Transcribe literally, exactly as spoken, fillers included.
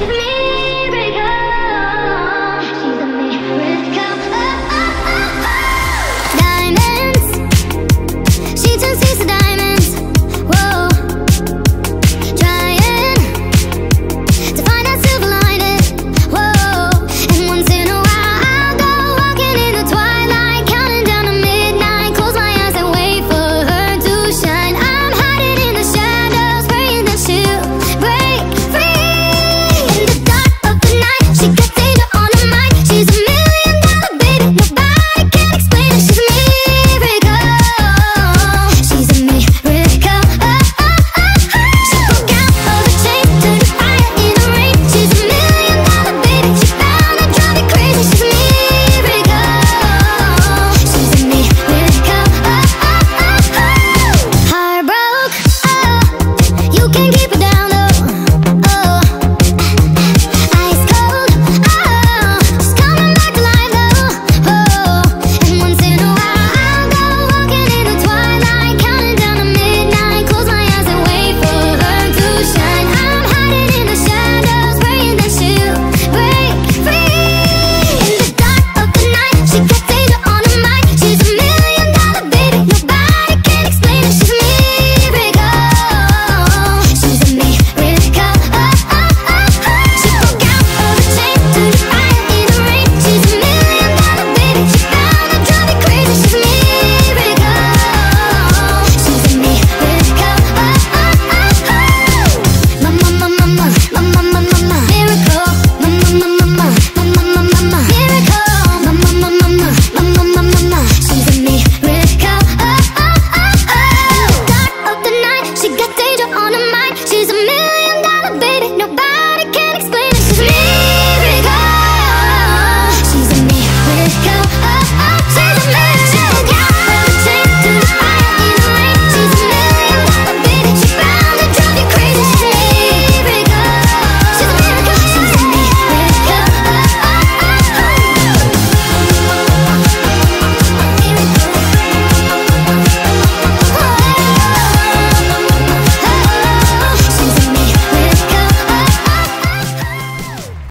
Give me